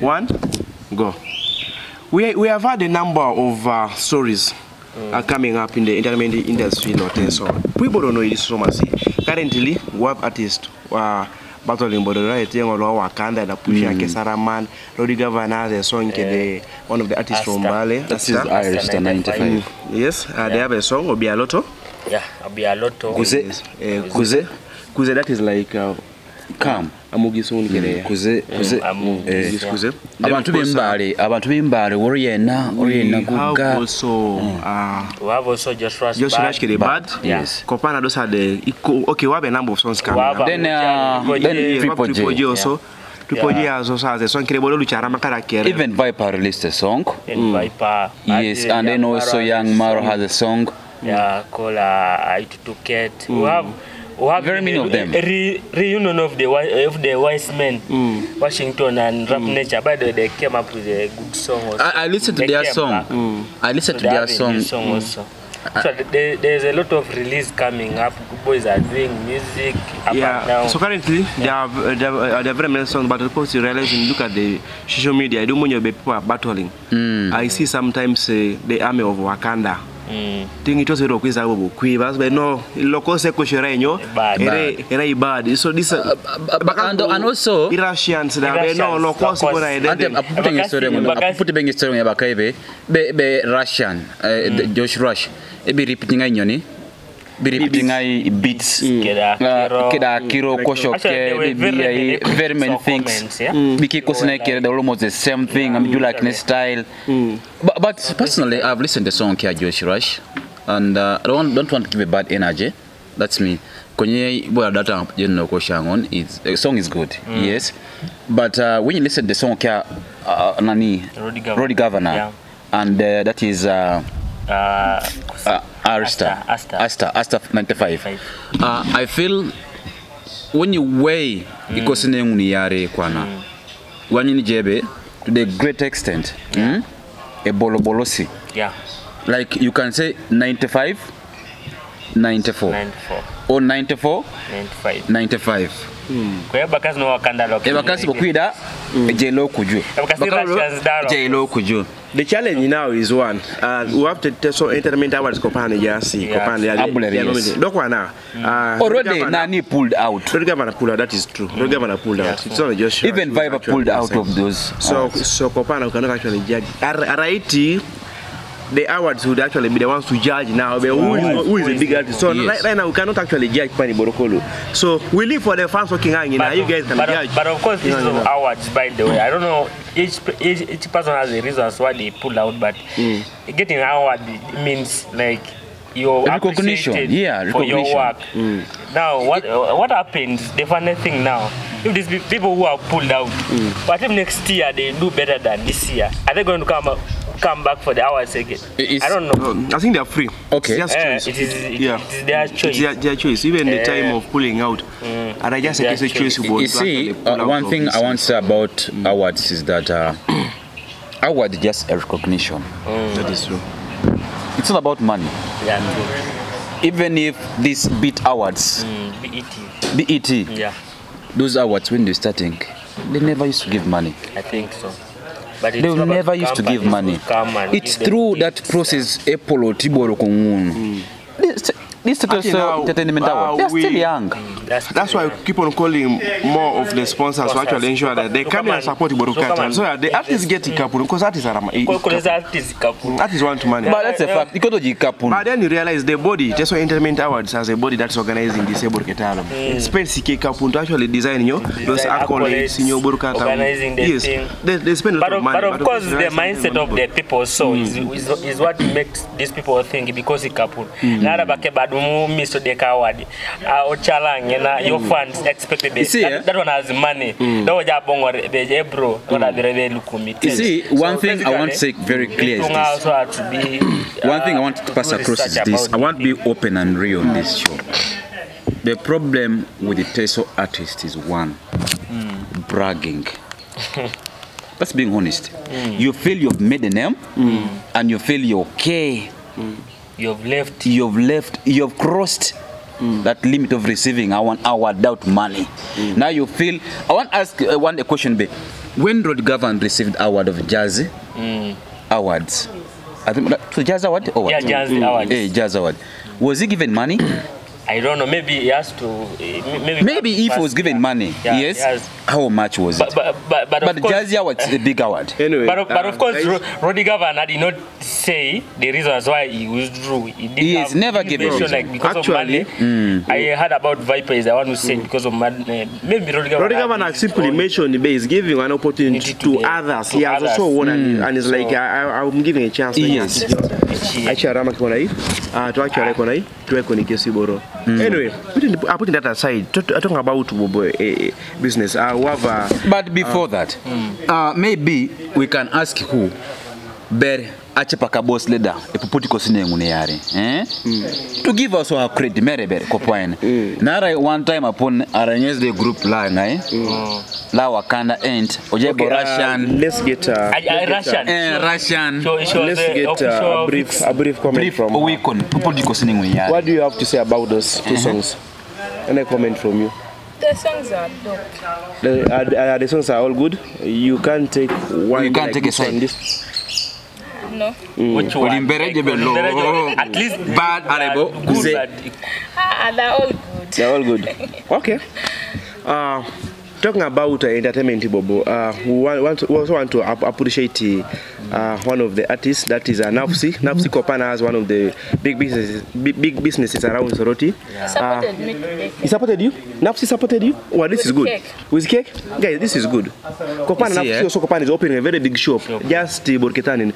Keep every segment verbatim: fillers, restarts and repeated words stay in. One, go. We, we have had a number of uh, stories mm. uh, coming up in the entertainment industry, not so people don't know it so much. Currently, we have artists uh, battling Bodorati or Wakanda, the Pusha Kesaraman, Rody Gavana, the song, yeah. one of the artists Asta. From Bali. That is Irish, the ninety-five. Mm. Yes, uh, yeah. They have a song, Obialoto. Yeah, Abialoto. Kuzi. Uh, Kuzi. Kuzi, that is like. Uh, Come, amugiso ngereye kuze kuze kuze abantu bembare abantu bembare woriyena oriyena kuga also ah wabo also just rush just rush kere bad yes Kopana those are the okay we have a number of songs coming then then people also people yeah also has a song kere bolo lucharama karakere even Viper released a song Viper yes and then also Young Maro has a song yeah called I to get we have very many of them. Re, reunion of the of the wise men, mm. Washington and Rap mm. Nature. But they came up with a good song. Also. I, I listened to their song. Mm. I listened so to their song. song mm. also. So there, there's a lot of release coming up. Good boys are doing music. Up yeah. And down. So currently yeah. they have they have, uh, they have very many songs. But of course you realize when you look at the social media, I don't know people are battling. Mm. I see sometimes uh, the army of Wakanda. Mm. Think it was a rock is but no local bad. So this uh, and, and also Russians that no local Russian Josh Rush be repeating be repeating beats keda kiro kosho very many things because almost the same thing I'm do like style. But, but personally, I've listened to the song here, Josh Rush, and uh, I don't, don't want to give a bad energy. That's me. It's, the song is good, mm. yes. But uh, when you listen to the song here, uh, Nani, Rody Gavana, yeah. and uh, that is uh, uh, uh, Asta, Asta, Asta, Asta ninety-five. Uh, I feel when you weigh mm. to the great extent, yeah. mm? A bolo bolosi. Yeah. Like you can say ninety-five, ninety-four. ninety-four. Or ninety-four. ninety-five. ninety-five. Mm. The challenge now is one. Uh, we have to test so entertainment awards Kopani Jacy, Kopani Jacy. Already Nani pulled out. Rody Gavana pulled out. That is true. Rody Gavana pulled out. It's not just even Viper pulled out of those. So so Kopana cannot actually judge. Right. The awards would actually be the ones to judge now. But who, who, who is the big artist? So yes. right, right now we cannot actually judge Pani Borokolo. So we live for the fans working out. You know, you guys can but judge. Of, but of course, these are no, no. awards. By the way, I don't know. Each each, each person has the reasons why they pull out. But mm. getting an award means like your recognition, yeah, recognition for your work. Mm. Now, what what happens? The funny thing now. If these people who are pulled out, mm. what if next year they do better than this year? Are they going to come up? Come back for the hours again. It's, I don't know. I think they are free. Okay. It's just uh, it is, it, yeah. it is their choice. Their, their choice. Even uh, the time of pulling out. Mm, and I just it's a choice. You see, uh, one thing I want to say about mm. awards is that uh, awards just a recognition. Mm. That is true. It's not about money. Yeah. Mm. Even if this beat awards, mm, B E T, B E T, yeah, those awards when they're starting, they never used to give money. I think so. But they will never used to give money. It's through that process. Apple or Tibor Kongun. These total entertainment awards, they're still young. That's why we keep on calling more of the sponsors to actually ensure that they come and support Borokata. So the artists get Kapun because artists are artists want money. But that's a fact. But then you realize the body, just why entertainment awards has a body that's organizing disabled Catalan. Spend C K Kapun to actually design your those accolades in your Borokata. Organizing the thing. Yes, they spend a lot of money. But of course, the mindset of the people so is what makes these people think because it's Kapun. Mister Dekawadi, our challenge, and your fans expected this. That one has money. No Japon or the bro, one of the Revelu committee. You see, one thing I want to say very clear is this. One thing I want to pass across is this. I want to be open and real on this show. The problem with the Teso artist is one, bragging. That's being honest. You feel you've made a name, and you feel you're okay. You've left. You've left. You've crossed mm. that limit of receiving. I want our doubt money. Mm. Now you feel. I want to ask uh, one a question. Be when Rody Gavana received award of Jazz mm. awards, I think so Jazz award or what? Yeah, Jazz mm. award. Hey, Jazz award. Was he given money? I don't know. Maybe he has to. Maybe, maybe if he was given yeah. money, yeah, yes. Has, how much was but, it? But but but, but Jazia was the big award. Anyway, but, but um, of course, Ro Rody Gavana did not say the reasons why he withdrew. He, didn't he is never given like because Actually, of money. Mm, I heard about Viper is the one who said mm. because of money. Maybe Rody Gavana, Rody Gavana simply mentioned he is giving an opportunity to, to others. To he has others. also won, mm. and it's so, like I, I'm giving a chance. Yes. Actually, Mm. Anyway, I putting that aside, I talking about uh, business. Uh, whatever, but before uh, that, mm. uh, maybe we can ask who Ber Achepaka Boss Leader, a political to give us our credit, Mary Ber Kopane. Now, one time upon Aranyes the group line, eh? Mm. La Wakanda end, Ojebo okay, Russian. Uh, let's get uh, a Russian. Uh, Russian. So, so let's the, get uh, a brief, a brief comment brief from. Brief uh, yeah. What do you have to say about those two uh -huh. songs? Any comment from you? The songs are dope. The, uh, the songs are all good. You can't take one. You can't like take a song. No. Mm. Which one? At least bad, arable, good. Ah, they're all good. They're all good. Okay. Uh, talking about uh, entertainment, Bobo, uh, we want, we also want to appreciate uh, one of the artists, that is uh, Nafsi. Nafsi Kopana has one of the big businesses, big, big businesses around Soroti. Yeah. He supported uh, me. He supported you? Nafsi supported you? Well, this With is good. Cake. With cake? Guys, yeah, this is good. Kopana, see, Nafsi, eh? also Kopana is opening a very big shop, shop. just uh, Burketanin.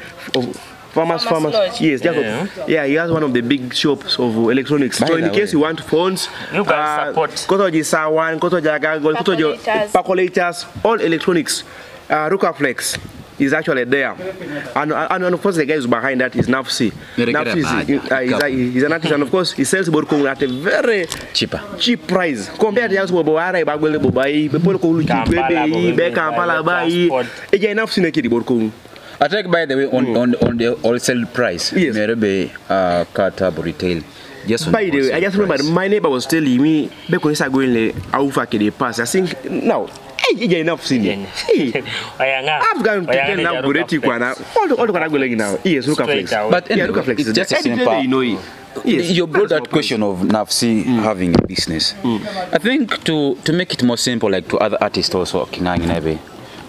Farmers, farmers, farmers. yes, yeah. yeah, he has one of the big shops of electronics. By so in case way. you want phones, you uh, can support. Kotoji Sawan, Kotoji Agagol, Kotoji Percolators, all electronics. Uh, Ruka Flex is actually there, and, and, and of course the guy who's behind that is Nafsi. Nafsi is an artist, and of course he sells Burkung at a very cheaper cheap price compared to Burkung. I take, by the way, on, mm. on, on the wholesale price, yes. Maybe uh, cut up retail. Just by the way, I just remember my neighbor was telling me, because I going to the pass, I think, no, hey, enough seen it. I've gone to get now, all the going now. Yes, look at But anyway, yeah, look at it's just a simple. You know, yes. You brought that question of Nafsi mm. having a business. Mm. I think to, to make it more simple, like to other artists also, Kingang Nebe.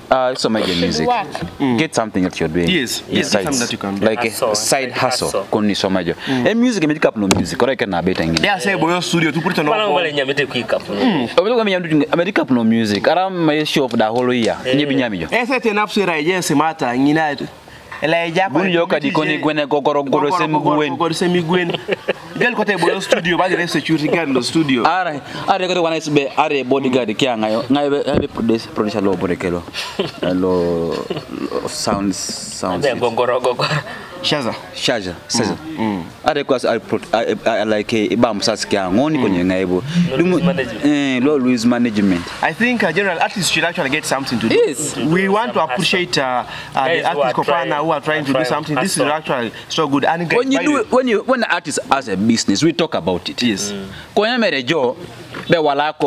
Uh, so make your music. Mm. Get something that you're doing. Yes, yes, something that you can do. Like hustle, a side like hustle. hustle. Mm. And music, make up no music. Correct, I can't better. They are saying, "Boy, studio to put on." Palang wale nyame te quick up. Hmm. Obelo kami yamu make up no music. Aram my show for the whole year. Nyebi nyami jo. Ese tenap sera yes mata ngina. Elijah. Bunyo kadi koni gwen gogoro gogoro semigwen. Gogoro semigwen. Then go to the studio, but the security guard in the studio. All right, I got one is be are bodyguard. I produce produce low body kilo, low sounds sounds. Shaza, shaza, shaza. I request I I like a bam saskia. Only when you're able. Low lose management. I think a general artist should actually get something to do. Yes, we want to appreciate uh, uh, the artists Kopana who are trying to do something. This is actually so good. And when you do, when you when the artist as a business, we talk about it. Yes. Mm. We also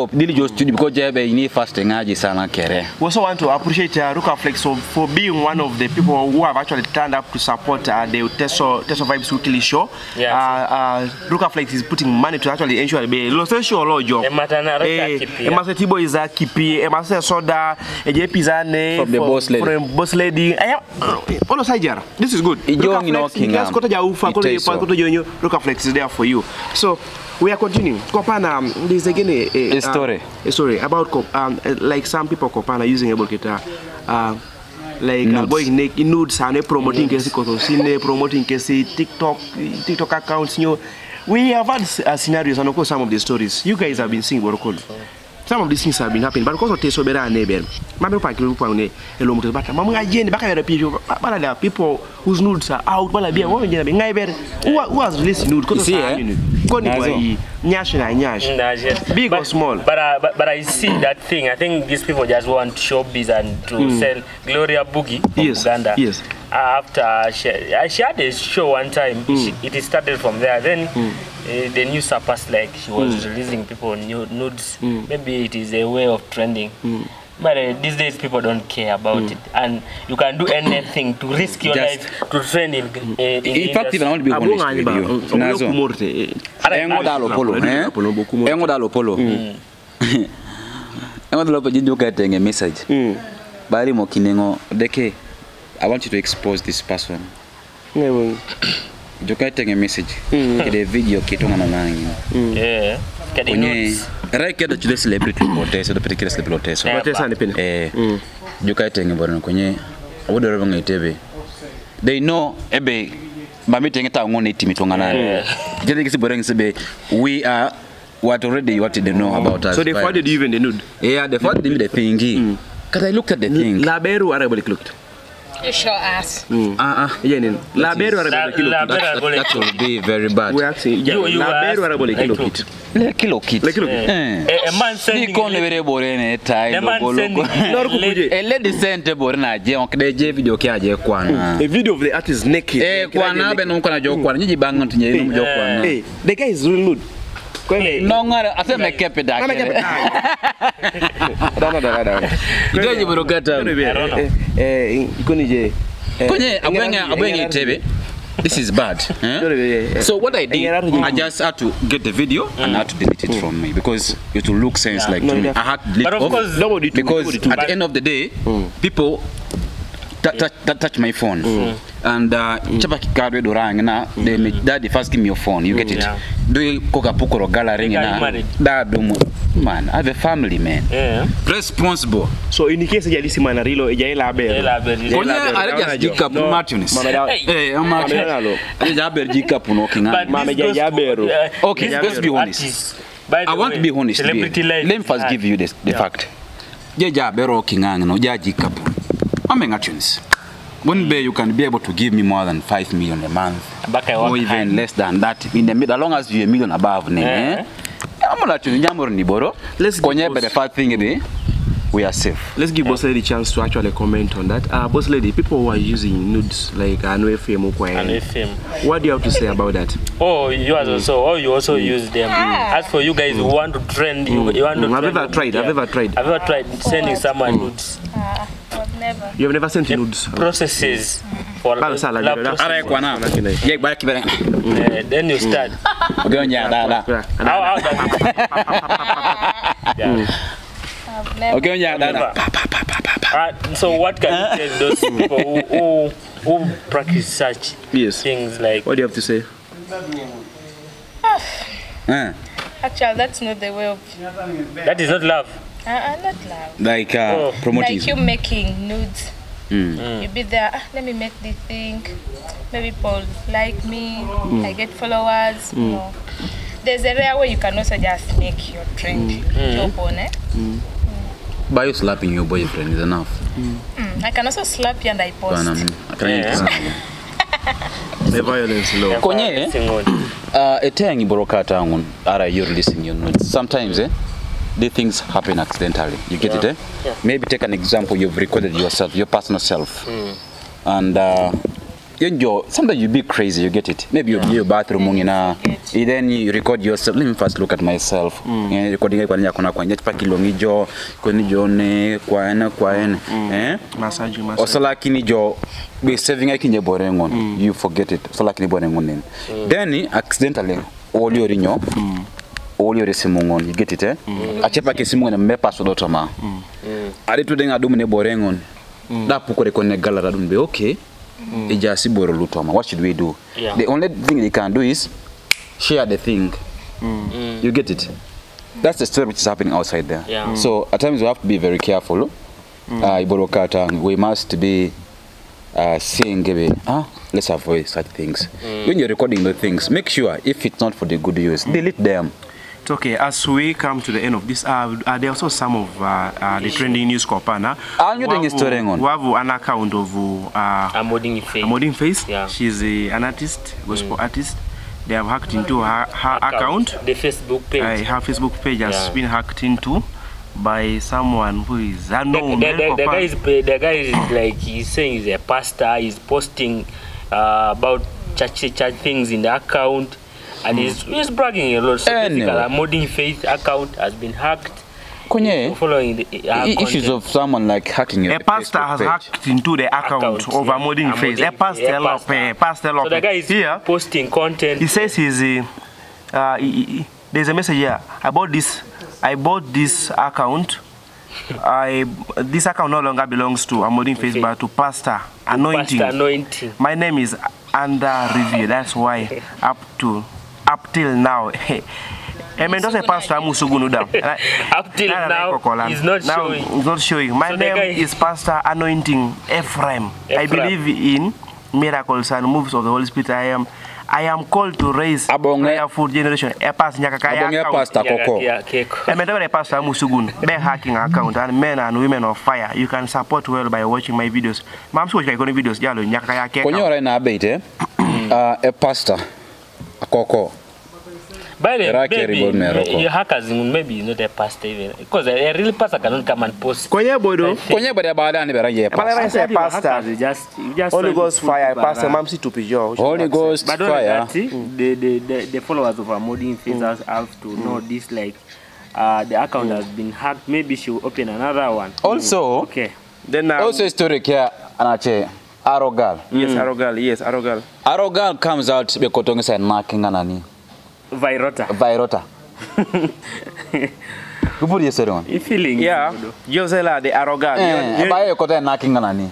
want to appreciate uh, Ruka Flex for, for being one of the people who have actually turned up to support uh, the Teso, Teso Vibes weekly show. Yeah, uh, so. uh, Ruka Flex is putting money to actually ensure the local show law job. Emase Tibo is a kipi, Emase Soda, J P Zane, from the Boss Lady. From Boss Lady. This is good. Ruka Flex is there for you. So we are continuing. Kopana, um, there's again a, a, a story. Uh, a story about Kop um, uh, like some people Kopana using a guitar, uh, like going naked nudes and promoting Kesi Kotosine, promoting Kesi TikTok TikTok accounts. You know, we have had uh, scenarios and of course some of the stories. You guys have been seeing Borokol. Some of these things have been happening, but because of Teso Bera and Nebel, people whose nudes are out, who has released nude? Big or small. But, uh, but, but I see that thing. I think these people just want showbiz and to mm. sell Gloria Boogie from yes. Uganda. Yes. Uh, after she, uh, she had a show one time, mm. she, it started from there. Then mm. uh, the news surpassed, like she was mm. releasing people nudes. Mm. Maybe it is a way of trending. Mm. But uh, these days people don't care about mm. it, and you can do anything to risk your Just life to train in. Uh, in, in fact, even I want to be honest with you. Nazo. Engo da lopolo, eh? Engo da lopolo. Engo da lopolo. You get a message. Bari mo kinengo deke. I want you to expose this person. You get a message. The video kitonga na nani. Yeah. Right, get the celebrity or Teso, the particular celebrity. So, what is happening? Eh, you can't think about it. I would have a T V. They know a bay, but meeting a town on eighty meter. We are what already what they know about us. So, they found it even the nude. Yeah, they found the thing. Because I looked at the thing. Laberu Arabic looked. You sure ass. Ah, ah, yeah, Laberu Arabic looked. That will be very bad. We actually, yeah, Laberu Arabic looked. Like a kid, like a man sending a tie, a lady sent a borna, junk, the J video carrier quan. A video of the artist naked. Eh, Quana, Benonka, Joke, one, you bang on to Jay. The guy is really good. No, I said, I kept it. I kept it. I This is bad. Eh? So what I did, I just had to get the video and I had to delete it from me because it will look sense yeah, like no, to me. I had to delete it off because at the end of the day, people touch my phone. Mm. And uh, mm. they make daddy first give me your phone, you get it. Do you cook a pucker or gathering? Man, I have a family, man. Yeah. Responsible. So in the case of Jalisi Manarilo, Jalaber, Jalaber, okay, let's be honest. I want to be honest. Let me first give you the fact. Jajabero Kingano, Jajikap. I'm an actions. One day you can be able to give me more than five million a month, or even less than that. In the middle, as long as you're a million above, eh? I'm not going to borrow. Let's go near the first thing today. We are safe. Let's give yeah. Boss Lady a chance to actually comment on that. Uh, Boss Lady, people who are using nudes like Anoefem Okwae, what do you have to say about that? Oh, you also, oh, you also mm. use them. Mm. As for you guys who mm. want to trend, mm. you, you want to. Mm. I've ever tried. I've ever tried. I've ever tried sending someone mm. nudes. Uh, never. You have never sent the nudes. Processes. Mm. For la, la process. Then you start. How Okay, yeah, uh, so what can you tell those people who, who, who practice such yes. things like... What do you have to say? uh. Actually, that's not the way of... That is not love. Uh, not love. Like uh, oh. promoting... Like you making nudes. Mm. Mm. You be there, ah, let me make this thing. Maybe people like me, mm. I get followers. Mm. No. There's a rare way you can also just make your trend mm. your own, eh? Mm. By you slapping your boyfriend is enough. Mm. Mm. I can also slap you and I post. The violence is low. Konye, uh, eteng iboroka tangun. Are you releasing your notes? Sometimes, eh, these things happen accidentally. You get yeah. it, eh? Yeah. Maybe take an example. You've recorded yourself, your personal self, mm. and. Uh, You sometimes you be crazy, you get it. Maybe you yeah. your bathroom, you know, you then you record yourself. Let me first look at myself. Mm. Recording mm. you forget it. Mm. Then accidentally, all your in your all your simungon, you get it, eh? Achepa kesimungon me paso dotama. Are to then adumine borengon. That pukore kone galera dumbe okay. Mm. What should we do? Yeah. The only thing they can do is share the thing. Mm. Mm. You get it? That's the story which is happening outside there. Yeah. Mm. So at times we have to be very careful. Mm. Uh, we must be uh, seeing, uh, let's avoid such things. Mm. When you're recording the things, make sure if it's not for the good use, mm. delete them. Okay, as we come to the end of this, uh, uh, there are also some of uh, uh, the trending news. Kopana, we have an account of uh, Modding Face. Modding Face. Yeah. She's a, an artist, gospel mm. artist. They have hacked into her, her account. account. The Facebook page. Uh, her Facebook page has yeah. been hacked into by someone who is unknown. The, the, the, the, guy, is, the guy is like he's saying he's a pastor. He's posting uh, about church, church things in the account. And mm. he's, he's bragging a lot. So anyway. Modding Face account has been hacked. Kwenye, following the, uh, issues content. Of someone like hacking a, a pastor has page. Hacked into the account, account of yeah. a Modding Face. A pastor, yeah, pastor. Uh, pastor so the guy is here posting content. He says he's uh, uh, he, he, there's a message here. I bought this. I bought this account. I this account no longer belongs to a Modding Face, okay. but to Pastor Anointing. Pastor Anointing. My name is under review. That's why up to up till now. Up till now, he's not now, showing. He's not showing. My so name is Pastor Anointing Ephraim. Ephraim. I believe in miracles and moves of the Holy Spirit. I am, I am called to raise prayerful generation. A pastor, hacking account, and men and women of fire. You can support well by watching my videos. Mom's watching my videos. Jalo nyakaya keko. Kwenye ora na bete, a pastor, a koko. By the way, you hackers, maybe he's not a pastor even. Because a real pastor cannot come and post. Konya bodo. Konya bodo abada ni bera ye pastor. Pastor just just Holy Ghost fire. Pastor mamsi to pijo. Holy Ghost fire. The the the followers of our Modding Face have to know this. Like uh, the account has been hacked. Maybe she will open another one. Also, okay. Then also story here anache Arogal. Yes, Arogal. Yes, Arogal. Arogal comes out because tonge sa knocking anani. Vairota. Vairota. Who put you on? You feeling? Yeah. Justella, the Arogal. Why you got a knocking on any?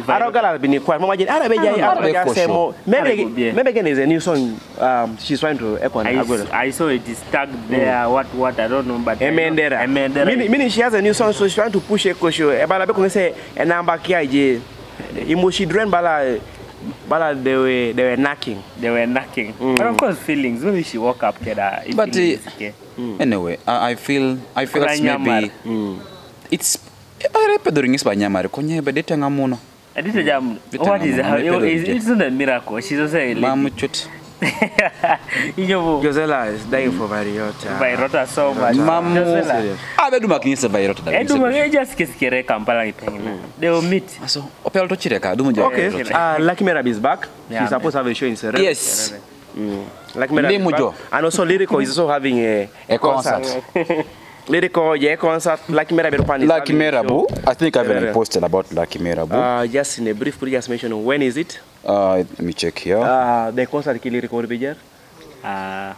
Arogal has been quiet. Mama, did Arabe Jazia? Maybe, maybe again is a new song. Um, she's trying to echo. I, I saw it is tagged there. What, what? I don't know, but. Emendera. Emendera. Meaning, meaning she has a new song, so she's trying to push a question. About Arabe, can say a number kia je. Imoshi drain bala. But they were they were knocking. They were knocking. Mm. But of course, feelings. Maybe she woke up. Keda, but uh, okay. mm. anyway, I, I feel I feel it's maybe mm. it's. I repeat during this Banyamari. Konye ba dete ngamono. I did jam. What is how? It's not a miracle. She's also a. Mamuchut. Josela is dying for Vairota. Vairota so much. Mamu. Josela. I be do making this Vairota. I do making just kisikere Kampala ipengine. They will meet. So Obialoto chireka. Do mujo. Okay. Ah, Lucky Mera is back. Yeah, she's supposed to have a show in Serere. Yes. Mm. Lucky Mera is back. And also Lyrical is also having a a concert. Lyrical, yeah, concert. Lucky Mera Berupan is Lucky Mera Bu. I think I've been posted about Lucky Mera Bu. Uh, just in a brief, could you just mention when is it? Uh, let me check here. Uh, the concert ki Lyrical will be there. Uh,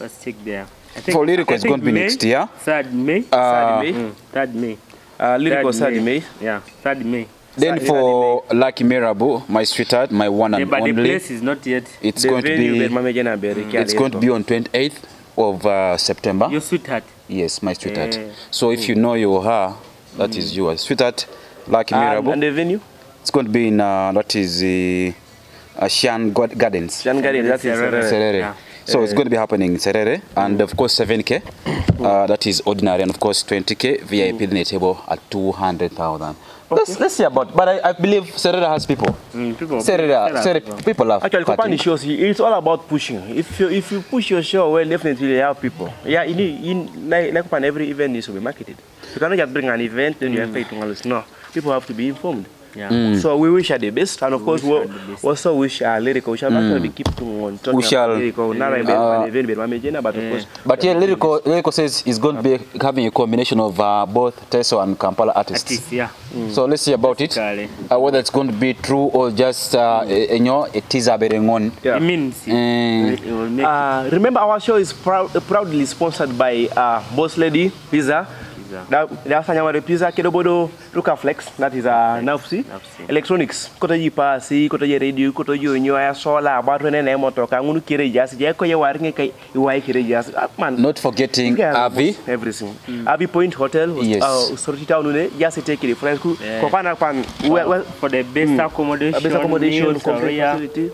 let's check there. I think, for Lyrical, it's going to be next year. Third May. Uh, Third May. Mm. Third May. Uh, Lyrical Third May. May. Yeah, Third May. Then Saturday for Lucky Mera Bu, my sweetheart, my one and yeah, but only. But the place is not yet. It's the going to be. Mm. It's going to be on twenty-eighth of uh, September. Your sweetheart. Yes, my sweetheart. Yeah. So if you know your her, that mm. is your sweetheart, Lucky Mera Bu. And the venue? It's going to be in, uh, that is the uh, uh, Shian Gardens. Shian Garee, that's Serere. Serere. Serere. Yeah. So it's going to be happening in Serere. And of course, seven K, uh, that is ordinary. And of course, twenty K, V I P mm. the table at two hundred thousand. Okay. Let's, let's see about, but I, I believe Serere has people. Mm, people, Serere, Serere, people love. Actually, Kopani shows, it's all about pushing. If you, if you push your show, well, definitely you have people. Yeah, in, in, like, like Kopani, every event needs to be marketed. You cannot just bring an event and mm. you expect to lose. No, people have to be informed. Yeah. Mm. So we wish her the best, and of we course we we'll also wish her Lyrical. We shall mm. actually keep on talking about Lyrical. Uh, but of course, but yeah, Lyrical, Lyrical says it's going to be having a combination of uh, both Teso and Kampala artists. Artist, yeah. mm. So let's see about it, uh, whether it's going to be true or just uh, mm. you know, it is a berengon. Yeah. It means mm. it will make uh, remember our show is prou proudly sponsored by uh, Boss Lady Visa. Now, that's another pizza. Kedobodo, Ruka Flex. That is a Nafsi Electronics. Kotoji Pasi, Kotoji Radio, Kotoji Unyoya Sola, Batman and Emotoka, Munukiri Jazz, Jacoya Warring, Iwaikiri Jazz. Not forgetting Abbey. Everything. Mm. Abbey Point Hotel. Yes. Uh, Soroti Town, Jazzy take it. Friends, Kopana Pan. Well, for the best mm. accommodation, best accommodation, facility.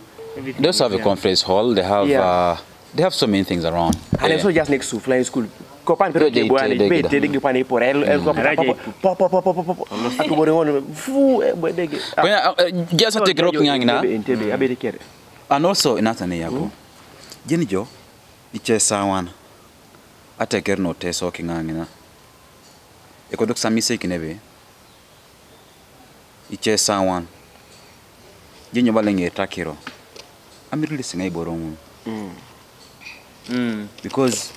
They also have yeah. a conference hall. They have, yeah. uh, they have so many things around. And yeah. also just next to Flying School. Copan pero de boa ele bete de que pane por ele ele copa pop pop pop pop pop atuboreono fu bede just to take rocking ngina and also inatane yako jenijo ichesa wana ateker no teso kingangina ekodok samise kinebe ichesa wana jenyo balenge takiro amirule singa iborongo mm mm because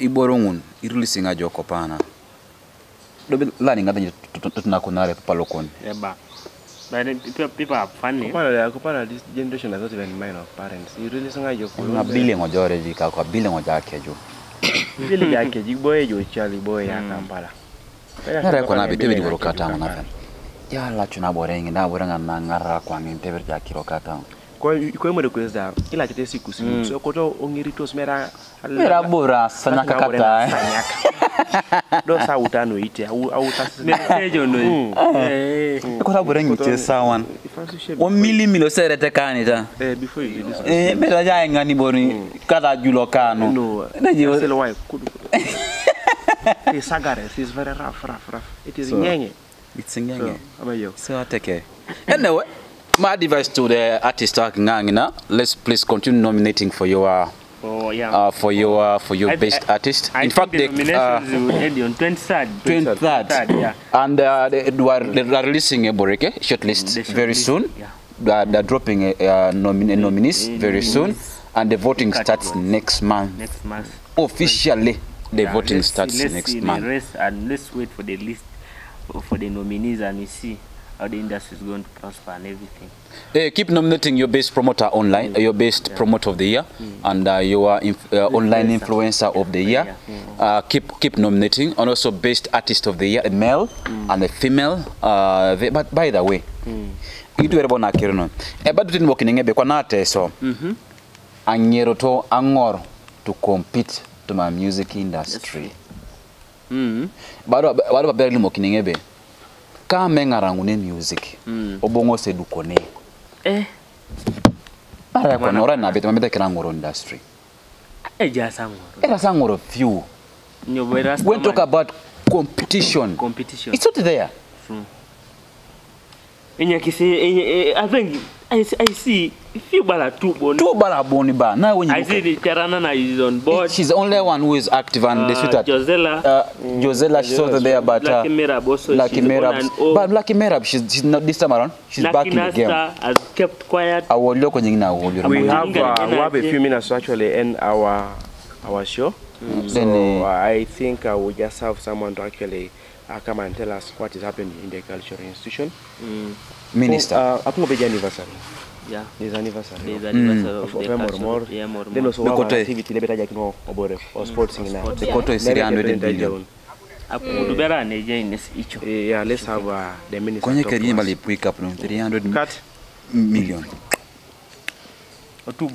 iborongun irulisinga jo Kopana dobi lani ngatani tutunakunare palokon eba but people, people are funny Kopana Kopana this generation is not even mind of parents irulisinga jo kuna bile ngojore jika kwa bile ngojake jo bile yake jiboye jo chali boye ya Kampala nare kona bitebe diborokata ngana yala tunaborenga naborenga nangara kwa ngintebe ya kirokata kwa kwa mwe kweza ila chete siku siku so koto ongirito smera mera bora sanyaka kata sanyaka do sa utano ite au au tasejo no eh kwa sababu rangi te sawan one million serete kanita eh before you do eh mera ja ngani boni kata julo kano no naje selo wai kudu e sagare is very rough rough rough it is nyenge it's nyenge abayo so atake anyway. My advice to the artist, let's please continue nominating for your, oh, yeah. uh, for your, uh, for your I, best I, artist. I in fact, the nominations uh, will end on twenty-third, yeah. And uh, they, they, are, they are releasing a Boreke shortlist mm, very list, soon. Yeah. They, are, they are dropping a, a nomine, nominees mm, very mm, soon, mm, and the voting starts next month. Next month. Officially, the yeah, voting let's starts see, let's next see month. The rest and let's wait for the list for the nominees and we see how the industry is going to prosper and everything. Hey, keep nominating your best promoter online, mm. your best yeah. promoter of the year, mm. and uh, your inf uh, online influencer of the year. Mm. Uh, keep keep nominating, and also best artist of the year, a male mm. and a female. Uh, they, but by the way, you do everyone a kirino. But didn't work in a bequanate, so Anyeroto Angor to compete to my music industry. But what about Berlin working in a Kamengarangune music. Obongo se dukone. Eh. Ara kono ora na betema meta kirangoro industry. Eja sangoro. Era sangoro few. When talk about competition. Competition. It's not there. Enyakise I think I see few bala two boni. Two bala boni ba. Now when you I see the Terana is on board. She's the only one who is active and the sweetheart. Jazia. Uh Jazia she's also there but Lucky Mera also. Lucky Mera. But Lucky Mera she's not this time around. She's back in the game. Asta has kept quiet. Our local nyina wolo. We have we have a few minutes to actually end our our show. So I think I will just have someone to actually come and tell us what is happening in the cultural institution. Mm. Minister. Uh, upon the anniversary. Yeah. There's anniversary. There's anniversary of the culture. More, yeah, more, more. Then also the our activity, the better you know about or sports in that. The quota is three hundred billion. Yeah, let's have uh, the minister. Can you carry me by the pick up? three hundred million. Cut. Million. Or two.